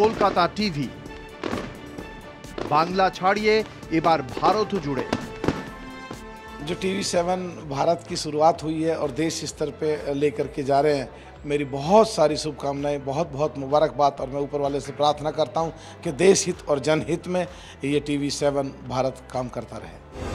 Kolkata TV Bangla छाड़िए एबार भारत जुड़े। जो TV7 भारत की शुरुआत हुई है और देश स्तर पे लेकर के जा रहे हैं, मेरी बहुत सारी शुभकामनाएं, बहुत बहुत मुबारकबाद। और मैं ऊपर वाले से प्रार्थना करता हूं कि देश हित और जनहित में ये TV7 भारत काम करता रहे।